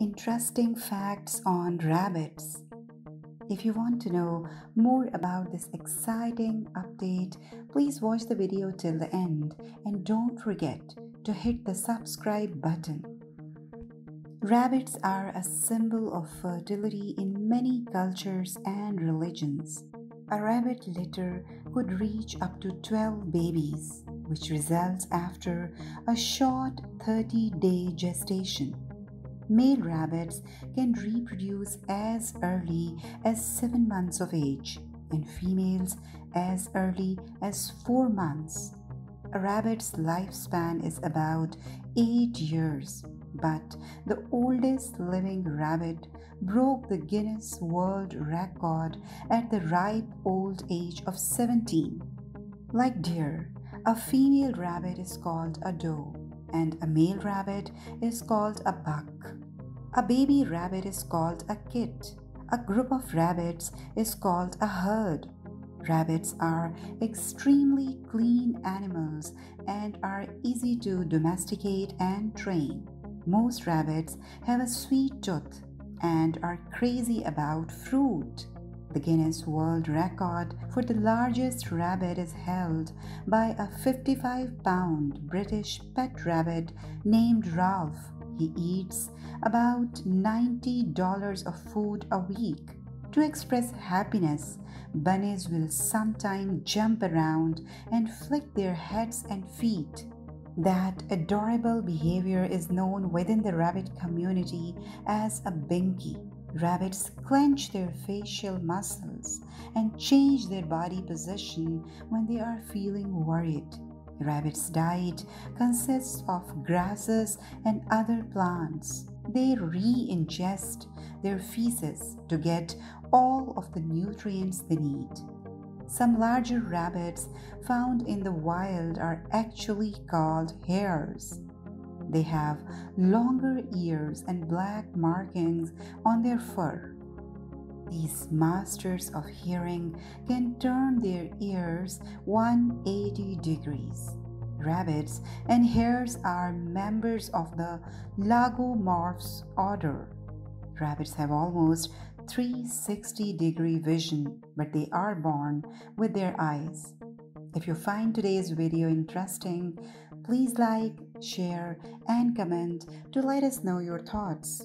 Interesting facts on rabbits. If you want to know more about this exciting update, please watch the video till the end and don't forget to hit the subscribe button. Rabbits are a symbol of fertility in many cultures and religions. A rabbit litter could reach up to 12 babies, which results after a short 30-day gestation. Male rabbits can reproduce as early as 7 months of age and females as early as 4 months. A rabbit's lifespan is about 8 years, but the oldest living rabbit broke the Guinness World Record at the ripe old age of 17. Like deer, a female rabbit is called a doe, and a male rabbit is called a buck. A baby rabbit is called a kit. A group of rabbits is called a herd. Rabbits are extremely clean animals and are easy to domesticate and train. Most rabbits have a sweet tooth and are crazy about fruit. The Guinness World Record for the largest rabbit is held by a 55-pound British pet rabbit named Ralph. He eats about $90 of food a week. To express happiness, bunnies will sometimes jump around and flick their heads and feet. That adorable behavior is known within the rabbit community as a binky. Rabbits clench their facial muscles and change their body position when they are feeling worried. Rabbits' diet consists of grasses and other plants. They re-ingest their feces to get all of the nutrients they need. Some larger rabbits found in the wild are actually called hares. They have longer ears and black markings on their fur. These masters of hearing can turn their ears 180 degrees. Rabbits and hares are members of the Lagomorphs order. Rabbits have almost 360-degree vision, but they are born with their eyes. If you find today's video interesting, please like, share, and comment to let us know your thoughts.